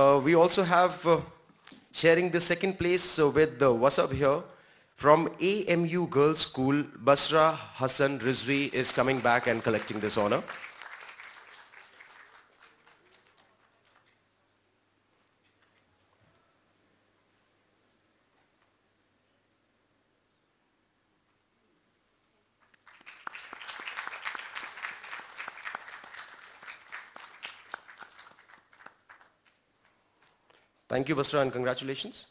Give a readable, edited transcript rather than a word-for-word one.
We also have sharing the second place with Wasab here. From AMU Girls School, Basra Hasan Rizwi is coming back and collecting this honor. Thank you, Basra, and congratulations.